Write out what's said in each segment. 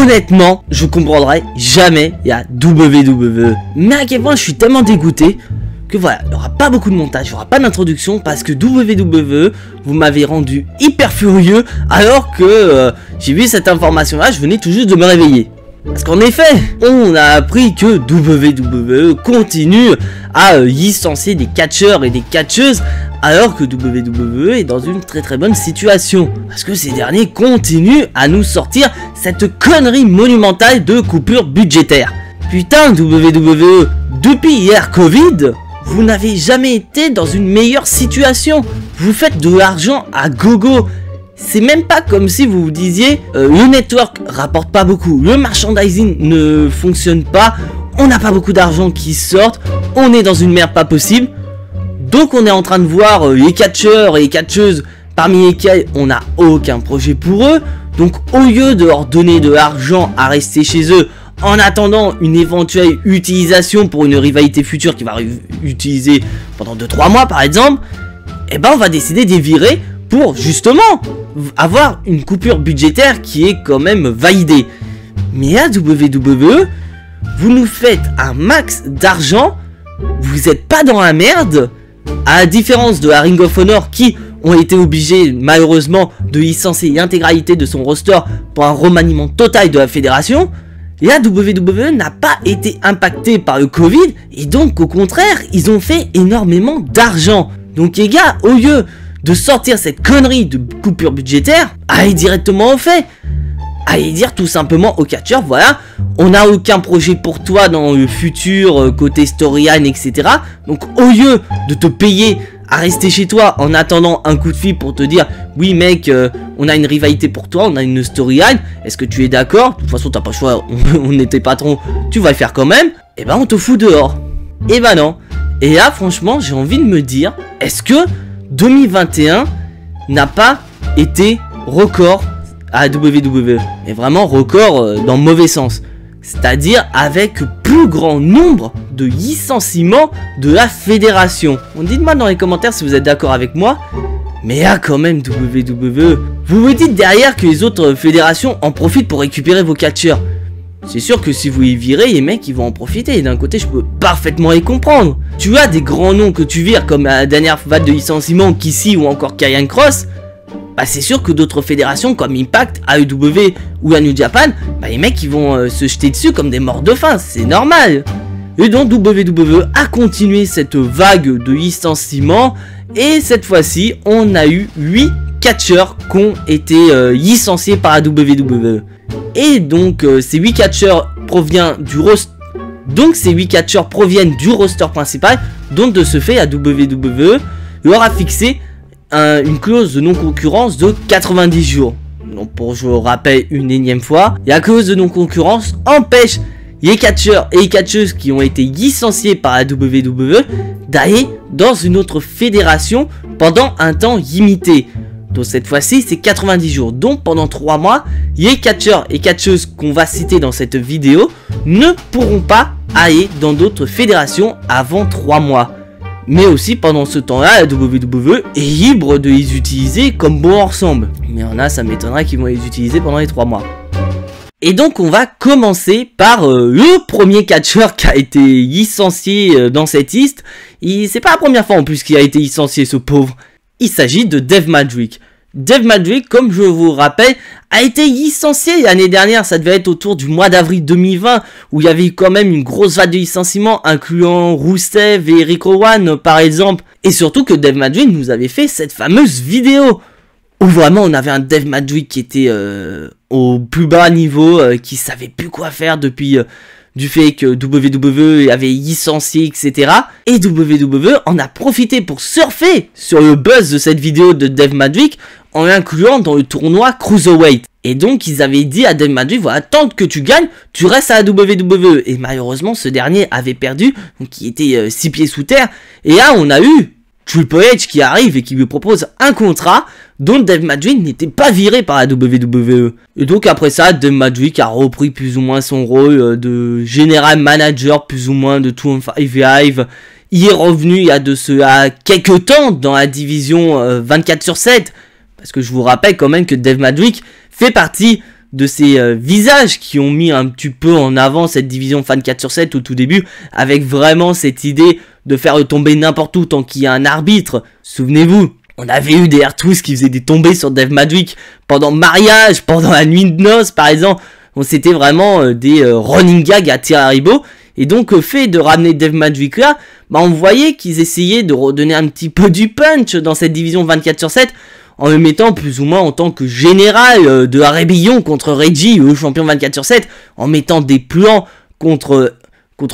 honnêtement, je comprendrai jamais. Il y a WWE. Mais à quel point je suis tellement dégoûté que voilà, il n'y aura pas beaucoup de montage, il n'y aura pas d'introduction parce que WWE, vous m'avez rendu hyper furieux alors que j'ai vu cette information là, je venais tout juste de me réveiller. Parce qu'en effet, on a appris que WWE continue à licencier des catcheurs et des catcheuses alors que WWE est dans une très très bonne situation. Parce que ces derniers continuent à nous sortir cette connerie monumentale de coupure budgétaire. Putain WWE, depuis hier Covid, vous n'avez jamais été dans une meilleure situation. Vous faites de l'argent à gogo. C'est même pas comme si vous vous disiez le network rapporte pas beaucoup, le merchandising ne fonctionne pas, on n'a pas beaucoup d'argent qui sortent, on est dans une merde pas possible. Donc on est en train de voir les catcheurs et les catcheuses parmi lesquels on n'a aucun projet pour eux. Donc au lieu de leur donner de l'argent à rester chez eux en attendant une éventuelle utilisation pour une rivalité future qui va utiliser pendant 2-3 mois par exemple, eh ben on va décider de les virer pour justement avoir une coupure budgétaire qui est quand même validée. Mais à WWE, vous nous faites un max d'argent, vous n'êtes pas dans la merde, à la différence de la Ring of Honor qui ont été obligés malheureusement de licencier l'intégralité de son roster pour un remaniement total de la fédération. La WWE n'a pas été impactée par le Covid et donc au contraire, ils ont fait énormément d'argent. Donc les gars, au lieu de sortir cette connerie de coupure budgétaire, allez directement au fait. Allez dire tout simplement au catcheur, voilà, on n'a aucun projet pour toi dans le futur, côté storyline, etc. Donc au lieu de te payer à rester chez toi en attendant un coup de fil pour te dire, oui mec, on a une rivalité pour toi, on a une storyline, est-ce que tu es d'accord? De toute façon t'as pas le choix, on est tes patrons, tu vas le faire quand même. Et ben on te fout dehors. Et ben non. Et là franchement j'ai envie de me dire, est-ce que 2021 n'a pas été record à WWE, mais vraiment record dans le mauvais sens, c'est-à-dire avec plus grand nombre de licenciements de la fédération. Dites-moi dans les commentaires si vous êtes d'accord avec moi, mais là quand même WWE, vous me dites derrière que les autres fédérations en profitent pour récupérer vos catcheurs. C'est sûr que si vous les virez, les mecs ils vont en profiter. Et d'un côté je peux parfaitement les comprendre. Tu as des grands noms que tu vires, comme la dernière vague de licenciement Kissy ou encore Karrion Kross. Bah c'est sûr que d'autres fédérations comme Impact, AEW ou la New Japan, bah les mecs ils vont se jeter dessus comme des morts de faim, c'est normal. Et donc WWE a continué cette vague de licenciement. Et cette fois-ci on a eu 8 catcheurs qui ont été licenciés par la WWE. Et donc ces 8 catcheurs proviennent du roster. Donc ces 8 catcheurs proviennent du roster principal. Donc de ce fait la WWE leur a fixé une clause de non-concurrence de 90 jours. Donc pour, je vous rappelle une énième fois, la clause de non-concurrence empêche les catcheurs et les catcheuses qui ont été licenciés par la WWE d'aller dans une autre fédération pendant un temps limité. Donc cette fois-ci c'est 90 jours, donc pendant 3 mois, les catcheurs et catcheuses qu'on va citer dans cette vidéo ne pourront pas aller dans d'autres fédérations avant 3 mois. Mais aussi pendant ce temps-là, la WWE est libre de les utiliser comme bon leur semble. Mais en a, ça m'étonnerait qu'ils vont les utiliser pendant les 3 mois. Et donc on va commencer par le premier catcheur qui a été licencié dans cette liste. C'est pas la première fois en plus qu'il a été licencié ce pauvre. Il s'agit de Dev Madwick. Dev Madwick, comme je vous rappelle, a été licencié l'année dernière. Ça devait être autour du mois d'avril 2020, où il y avait eu quand même une grosse vague de licenciements, incluant Rousev et Eric Rowan, par exemple. Et surtout que Dev Madwick nous avait fait cette fameuse vidéo, où vraiment on avait un Dev Madwick qui était au plus bas niveau, qui savait plus quoi faire depuis... du fait que WWE avait licencié, etc. Et WWE en a profité pour surfer sur le buzz de cette vidéo de Dev Madwick en l'incluant dans le tournoi Cruiserweight. Et donc ils avaient dit à Dev Madwick, voilà, tant que tu gagnes, tu restes à la WWE. Et malheureusement ce dernier avait perdu, donc il était 6 pieds sous terre. Et là on a eu Triple H qui arrive et qui lui propose un contrat dont Dev Madwick n'était pas viré par la WWE. Et donc après ça, Dev Madwick a repris plus ou moins son rôle de général manager plus ou moins de 205 Live. Il est revenu il y a de cela quelques temps dans la division 24/7. Parce que je vous rappelle quand même que Dev Madwick fait partie de ces visages qui ont mis un petit peu en avant cette division fan 4/7 au tout début, avec vraiment cette idée de faire tomber n'importe où tant qu'il y a un arbitre. Souvenez-vous, on avait eu des air twists qui faisaient des tombées sur Dev Madwick pendant mariage, pendant la nuit de noces par exemple. On s'était vraiment des running gags à tir à ribot. Et donc fait de ramener Dev Madwick là, bah, on voyait qu'ils essayaient de redonner un petit peu du punch dans cette division 24/7 en le mettant plus ou moins en tant que général de la rébellion contre Reggie, le champion 24/7, en mettant des plans contre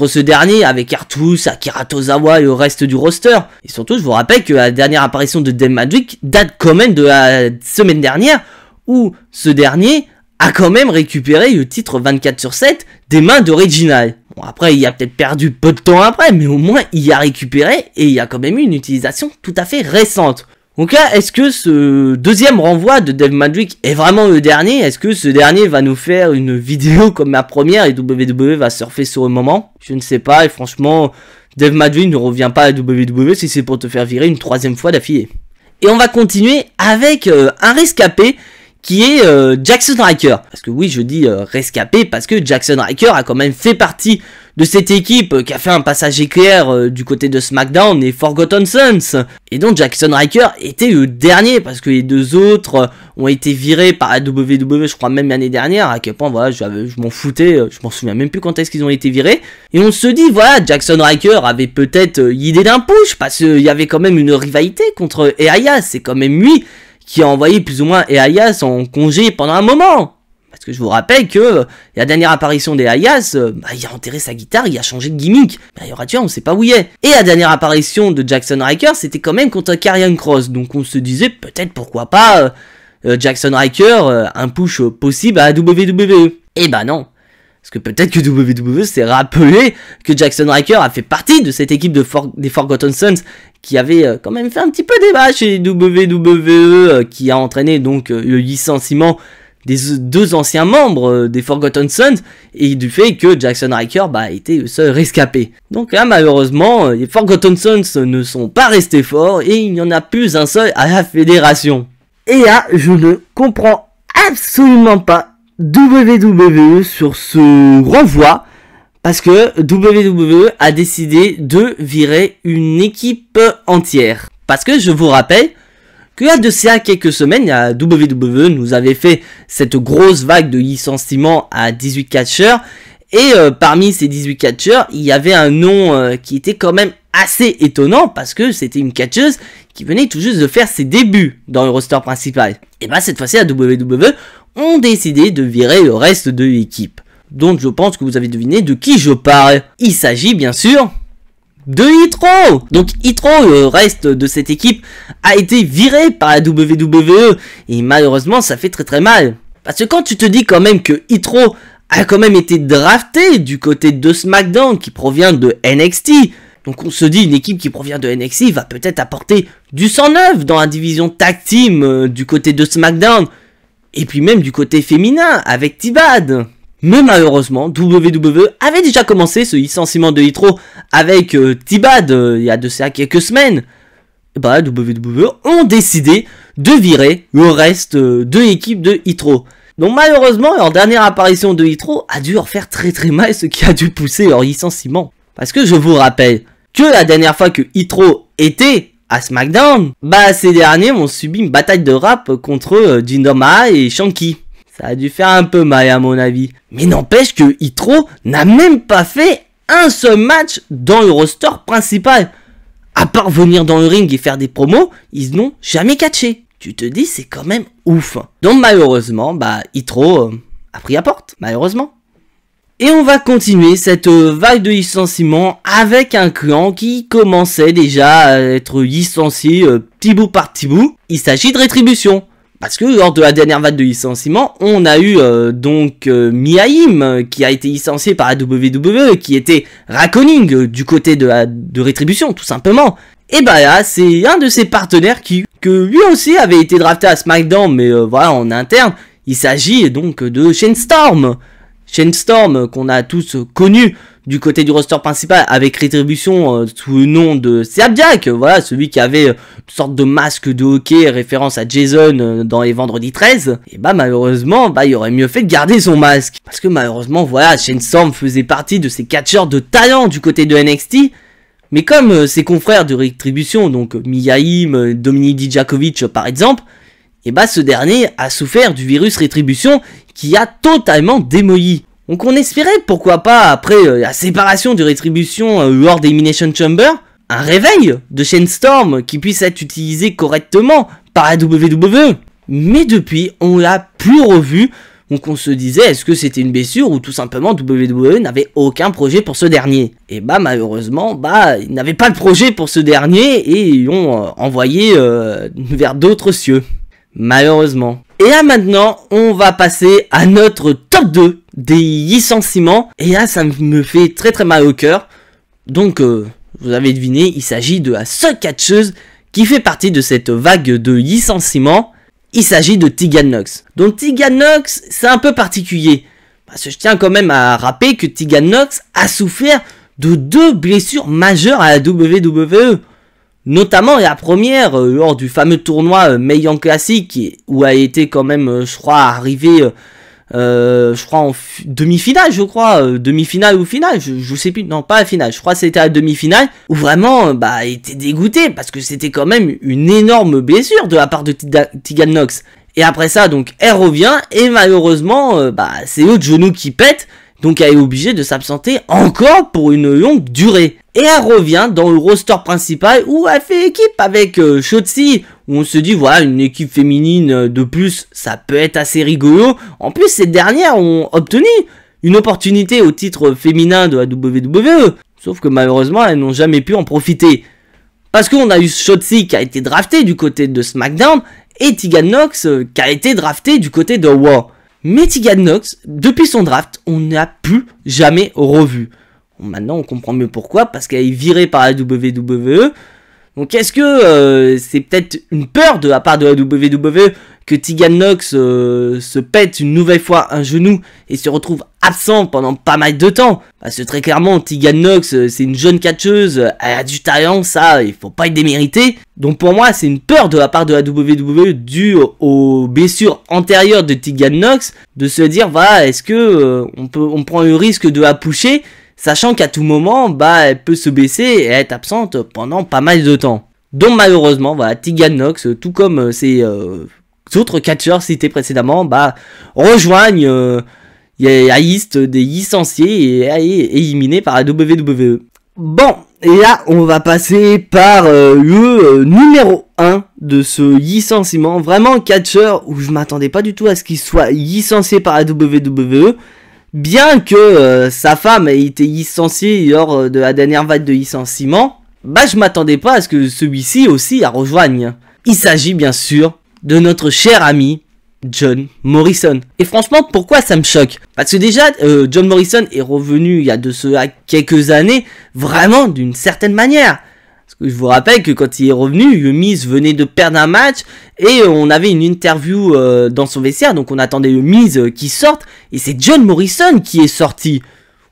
ce dernier avec Artus, Akira Tozawa et le reste du roster. Et surtout je vous rappelle que la dernière apparition de Dev Madwick date quand même de la semaine dernière, où ce dernier a quand même récupéré le titre 24/7 des mains de Reginald. Bon, après il a peut-être perdu peu de temps après, mais au moins il a récupéré et il y a quand même eu une utilisation tout à fait récente. Donc là, est-ce que ce deuxième renvoi de Dev Madwick est vraiment le dernier? Est-ce que ce dernier va nous faire une vidéo comme la première et WWE va surfer sur le moment? Je ne sais pas, et franchement, Dev Madwick ne revient pas à WWE si c'est pour te faire virer une troisième fois d'affilée. Et on va continuer avec un rescapé, qui est Jaxson Ryker. Parce que oui, je dis rescapé parce que Jaxson Ryker a quand même fait partie de cette équipe qui a fait un passage éclair du côté de SmackDown et Forgotten Sons. Et donc Jaxson Ryker était le dernier parce que les deux autres ont été virés par la WWE, je crois même l'année dernière. À quel point voilà, je m'en foutais, je m'en souviens même plus quand est-ce qu'ils ont été virés. Et on se dit voilà, Jaxson Ryker avait peut-être l'idée d'un push parce qu'il y avait quand même une rivalité contre Elias. C'est quand même lui qui a envoyé plus ou moins Elias en congé pendant un moment. Parce que je vous rappelle que la dernière apparition d'Elias, il a enterré sa guitare, il a changé de gimmick. Bah, il aura tué, on sait pas où il est. Et la dernière apparition de Jaxson Ryker, c'était quand même contre Karrion Kross. Donc on se disait peut-être pourquoi pas Jaxson Ryker, un push possible à WWE. Et bah non. Parce que peut-être que WWE s'est rappelé que Jaxson Ryker a fait partie de cette équipe des Forgotten Sons qui avait quand même fait un petit peu débat chez WWE, qui a entraîné donc le licenciement des deux anciens membres des Forgotten Sons, et du fait que Jaxson Ryker était le seul rescapé. Donc là malheureusement les Forgotten Sons ne sont pas restés forts et il n'y en a plus un seul à la fédération. Et là je ne comprends absolument pas WWE sur ce renvoi, parce que WWE a décidé de virer une équipe entière. Parce que je vous rappelle que là, de ça quelques semaines, la WWE nous avait fait cette grosse vague de licenciements à 18 catcheurs, et parmi ces 18 catcheurs, il y avait un nom qui était quand même assez étonnant, parce que c'était une catcheuse qui venait tout juste de faire ses débuts dans le roster principal. Et bah cette fois-ci, la WWE ont décidé de virer le reste de l'équipe. Donc je pense que vous avez deviné de qui je parle. Il s'agit bien sûr de Hit Row. Donc Hit Row, le reste de cette équipe, a été viré par la WWE. Et malheureusement, ça fait très très mal. Parce que quand tu te dis quand même que Hit Row a quand même été drafté du côté de SmackDown qui provient de NXT. Donc on se dit une équipe qui provient de NXT va peut-être apporter du sang neuf dans la division tag team du côté de SmackDown. Et puis même du côté féminin, avec T-Bad. Mais malheureusement, WWE avait déjà commencé ce licenciement de Hit Row avec T-Bad il y a de ça quelques semaines. Et bah WWE ont décidé de virer le reste de l'équipe de Hit Row. Donc malheureusement, leur dernière apparition de Hit Row a dû leur faire très très mal, ce qui a dû pousser leur licenciement. Parce que je vous rappelle que la dernière fois que Hit Row était à SmackDown, bah ces derniers ont subi une bataille de rap contre Jinder Mahal et Shanky. Ça a dû faire un peu mal à mon avis. Mais n'empêche que Hit Row n'a même pas fait un seul match dans le roster principal. À part venir dans le ring et faire des promos, ils n'ont jamais catché. Tu te dis c'est quand même ouf. Donc malheureusement, bah Hit Row a pris la porte, malheureusement. Et on va continuer cette vague de licenciements avec un clan qui commençait déjà à être licencié petit bout par petit bout. Il s'agit de Rétribution. Parce que lors de la dernière vague de licenciements, on a eu Mia Yim qui a été licenciée par la WWE, qui était raconning du côté de Rétribution tout simplement. Et bah là, c'est un de ses partenaires que lui aussi avait été drafté à SmackDown, mais voilà, en interne. Il s'agit donc de ChainStorm. ChainStorm qu'on a tous connu du côté du roster principal avec Rétribution sous le nom de Slapjack, voilà, celui qui avait une sorte de masque de hockey référence à Jason dans les vendredis 13, et bah malheureusement, bah il aurait mieux fait de garder son masque, parce que malheureusement, voilà, ChainStorm faisait partie de ces catcheurs de talent du côté de NXT, mais comme ses confrères de Rétribution, donc Mia Yim, Dominik Dijakovic par exemple, et bah ce dernier a souffert du virus Rétribution qui a totalement démoli. Donc on espérait, pourquoi pas, après la séparation de Rétribution lors d'Elimination Chamber, un réveil de ChainStorm qui puisse être utilisé correctement par la WWE. Mais depuis, on l'a plus revu, donc on se disait est-ce que c'était une blessure ou tout simplement WWE n'avait aucun projet pour ce dernier. Et bah malheureusement, bah ils n'avaient pas de projet pour ce dernier et ils l'ont envoyé vers d'autres cieux. Malheureusement. Et là maintenant, on va passer à notre top 2 des licenciements. Et là, ça me fait très très mal au cœur. Donc, vous avez deviné, il s'agit de la seule catcheuse qui fait partie de cette vague de licenciements. Il s'agit de Tegan Nox. Donc Tegan Nox, c'est un peu particulier. Parce que je tiens quand même à rappeler que Tegan Nox a souffert de deux blessures majeures à la WWE. Notamment la première lors du fameux tournoi Mayan Classic où elle était quand même je crois arrivée je crois en demi-finale je crois demi-finale ou finale je sais plus, non pas la finale, je crois que c'était la demi-finale où vraiment bah elle était dégoûtée parce que c'était quand même une énorme blessure de la part de Tegan Nox. Et après ça donc elle revient et malheureusement bah c'est l'autre genou qui pète. Donc elle est obligée de s'absenter encore pour une longue durée. Et elle revient dans le roster principal où elle fait équipe avec Shotzi. Où on se dit voilà une équipe féminine de plus ça peut être assez rigolo. En plus ces dernières ont obtenu une opportunité au titre féminin de la WWE. Sauf que malheureusement elles n'ont jamais pu en profiter. Parce qu'on a eu Shotzi qui a été draftée du côté de SmackDown. Et Tegan Nox qui a été draftée du côté de Raw. Mais Tegan Nox, depuis son draft, on ne l'a plus jamais revu. Maintenant, on comprend mieux pourquoi, parce qu'elle est virée par la WWE. Donc, est-ce que c'est peut-être une peur de la part de la WWE que Tegan Nox se pète une nouvelle fois un genou et se retrouve absent pendant pas mal de temps? Parce que très clairement, Tegan Nox, c'est une jeune catcheuse, elle a du talent, ça, il faut pas y démériter. Donc pour moi, c'est une peur de la part de la WWE due aux blessures antérieures de Tegan Nox, de se dire, voilà, est-ce que on prend le risque de la pousser, sachant qu'à tout moment, bah, elle peut se baisser et être absente pendant pas mal de temps. Donc malheureusement, voilà, Tegan Nox, tout comme ses autres catcheurs cités précédemment, bah, rejoignent la liste des licenciés et est éliminée par la WWE. Bon, et là, on va passer par le numéro 1 de ce licenciement. Vraiment un catcheur où je m'attendais pas du tout à ce qu'il soit licencié par la WWE. Bien que sa femme ait été licenciée lors de la dernière vague de licenciement, bah je m'attendais pas à ce que celui-ci aussi la rejoigne. Il s'agit bien sûr de notre cher ami John Morrison. Et franchement, pourquoi ça me choque? Parce que déjà, John Morrison est revenu il y a de cela quelques années, vraiment d'une certaine manière. Parce que je vous rappelle que quand il est revenu, The Miz venait de perdre un match et on avait une interview dans son vestiaire, donc on attendait The Miz qui sorte et c'est John Morrison qui est sorti.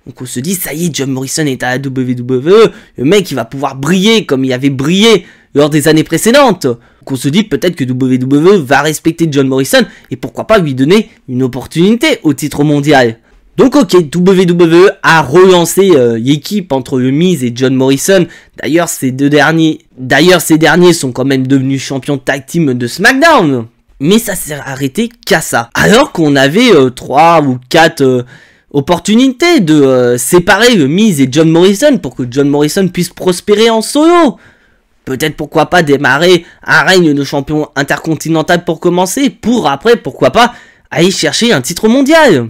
Donc on se dit ça y est, John Morrison est à la WWE, le mec il va pouvoir briller comme il avait brillé lors des années précédentes. Donc on se dit peut-être que WWE va respecter John Morrison et pourquoi pas lui donner une opportunité au titre mondial. Donc ok, WWE a relancé l'équipe entre The Miz et John Morrison. D'ailleurs, ces derniers sont quand même devenus champions tag team de SmackDown. Mais ça s'est arrêté qu'à ça. Alors qu'on avait 3 ou 4 opportunités de séparer The Miz et John Morrison pour que John Morrison puisse prospérer en solo. Peut-être pourquoi pas démarrer un règne de champion intercontinental pour commencer, pour après pourquoi pas aller chercher un titre mondial.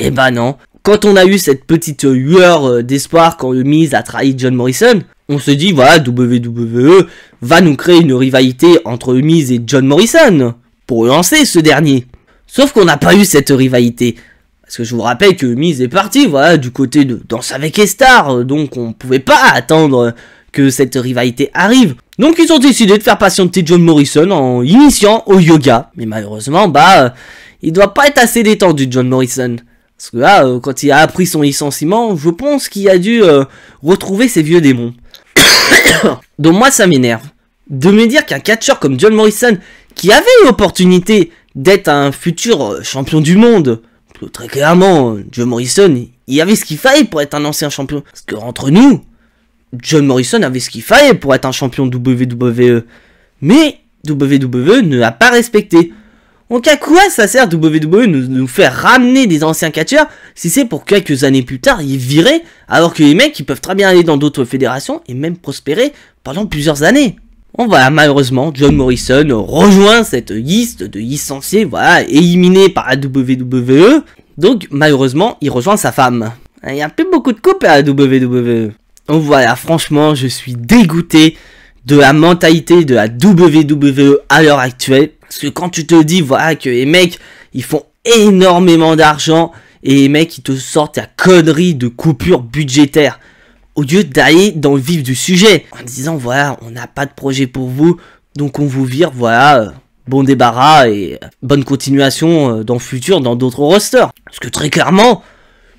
Et bah non, quand on a eu cette petite lueur d'espoir quand The Miz a trahi John Morrison, on se dit voilà WWE va nous créer une rivalité entre The Miz et John Morrison pour lancer ce dernier. Sauf qu'on n'a pas eu cette rivalité. Parce que je vous rappelle que The Miz est parti voilà du côté de Danse avec les stars, donc on pouvait pas attendre que cette rivalité arrive. Donc ils ont décidé de faire patienter John Morrison en initiant au yoga. Mais malheureusement bah il doit pas être assez détendu John Morrison. Parce que là, quand il a appris son licenciement, je pense qu'il a dû retrouver ses vieux démons. Donc moi, ça m'énerve. De me dire qu'un catcheur comme John Morrison, qui avait l'opportunité d'être un futur champion du monde, très clairement, John Morrison, il avait ce qu'il fallait pour être un ancien champion. Parce que entre nous, John Morrison avait ce qu'il fallait pour être un champion WWE. Mais WWE ne l'a pas respecté. Donc à quoi ça sert WWE de nous faire ramener des anciens catcheurs si c'est pour quelques années plus tard ils viraient, alors que les mecs ils peuvent très bien aller dans d'autres fédérations et même prospérer pendant plusieurs années. Bon voilà, malheureusement John Morrison rejoint cette liste de licenciés, voilà, éliminés par la WWE. Donc malheureusement il rejoint sa femme. Il y a un peu beaucoup de couples à la WWE. Donc voilà, franchement je suis dégoûté de la mentalité de la WWE à l'heure actuelle. Parce que quand tu te dis voilà que les mecs ils font énormément d'argent et les mecs ils te sortent la connerie de coupure budgétaire au lieu d'aller dans le vif du sujet en disant voilà on n'a pas de projet pour vous donc on vous vire, voilà, bon débarras et bonne continuation dans le futur dans d'autres rosters. Parce que très clairement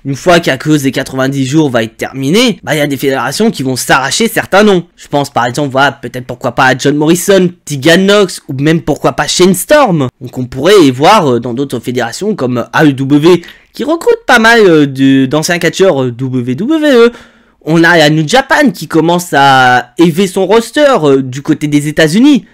une fois qu'à cause des 90 jours va être terminée, bah il y a des fédérations qui vont s'arracher certains noms. Je pense par exemple, voilà, peut-être pourquoi pas à John Morrison, Tegan Nox, ou même pourquoi pas ChainStorm. Donc on pourrait les voir dans d'autres fédérations comme AEW, qui recrute pas mal d'anciens catcheurs WWE. On a la New Japan qui commence à élever son roster du côté des États-Unis.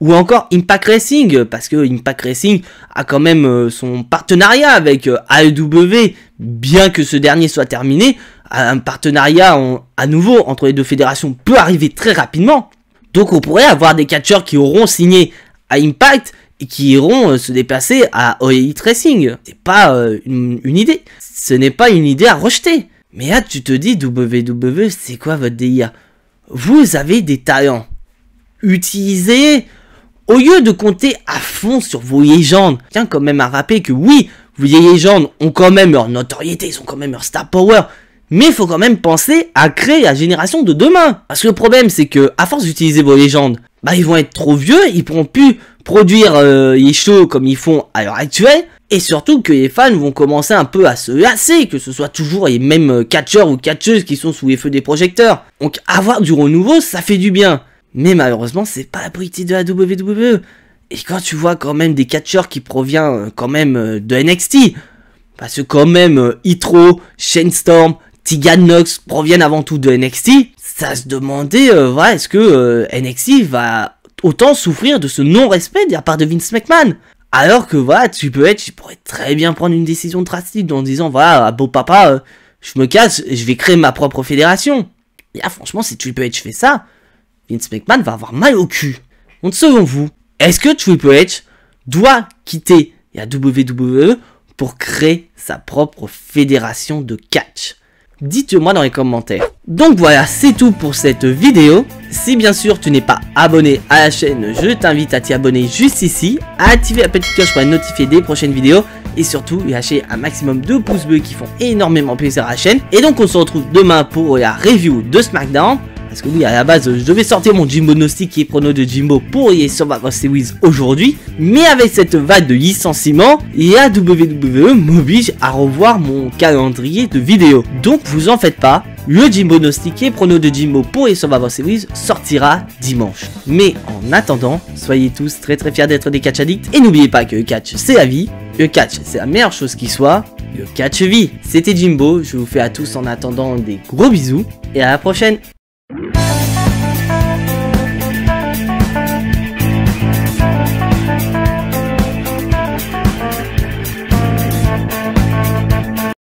Ou encore Impact Wrestling, parce que Impact Wrestling a quand même son partenariat avec AEW, bien que ce dernier soit terminé, un partenariat à nouveau entre les deux fédérations peut arriver très rapidement. Donc on pourrait avoir des catcheurs qui auront signé à Impact et qui iront se déplacer à All Elite Wrestling. C'est pas une idée, ce n'est pas une idée à rejeter. Mais là tu te dis WWE, c'est quoi votre délire? Vous avez des talents, utilisez. Au lieu de compter à fond sur vos légendes, tiens quand même à rappeler que oui, vos légendes ont quand même leur notoriété, ils ont quand même leur star power, mais il faut quand même penser à créer la génération de demain. Parce que le problème c'est que, à force d'utiliser vos légendes, bah ils vont être trop vieux, ils pourront plus produire les shows comme ils font à l'heure actuelle, et surtout que les fans vont commencer un peu à se lasser, que ce soit toujours les mêmes catcheurs ou catcheuses qui sont sous les feux des projecteurs. Donc avoir du renouveau, ça fait du bien. Mais malheureusement, c'est pas la politique de la WWE. Et quand tu vois quand même des catcheurs qui proviennent quand même de NXT, parce que quand même Hit Row, ChainStorm, Tegan Nox proviennent avant tout de NXT, ça se demandait, voilà, est-ce que NXT va autant souffrir de ce non-respect de la part de Vince McMahon? Alors que voilà, tu pourrais très bien prendre une décision drastique en disant, voilà, à beau papa, je me casse, je vais créer ma propre fédération. Et là, franchement, si Triple H fait ça, Vince McMahon va avoir mal au cul. Donc selon vous, est-ce que Triple H doit quitter la WWE pour créer sa propre fédération de catch? Dites-moi dans les commentaires. Donc voilà, c'est tout pour cette vidéo. Si bien sûr tu n'es pas abonné à la chaîne, je t'invite à t'y abonner juste ici, à activer la petite cloche pour être notifié des prochaines vidéos, et surtout lâcher un maximum de pouces bleus qui font énormément plaisir à la chaîne. Et donc on se retrouve demain pour la review de SmackDown. Parce que oui, à la base, je devais sortir mon Jimbo Nostik qui est prono de Jimbo pour les Survivor Series aujourd'hui. Mais avec cette vague de licenciements, la WWE m'oblige à revoir mon calendrier de vidéos. Donc vous en faites pas, le Jimbo Nostik qui est prono de Jimbo pour les Survivor Series sortira dimanche. Mais en attendant, soyez tous très très fiers d'être des catch addicts. Et n'oubliez pas que le catch c'est la vie, le catch c'est la meilleure chose qui soit, le catch vit. C'était Jimbo, je vous fais à tous en attendant des gros bisous et à la prochaine.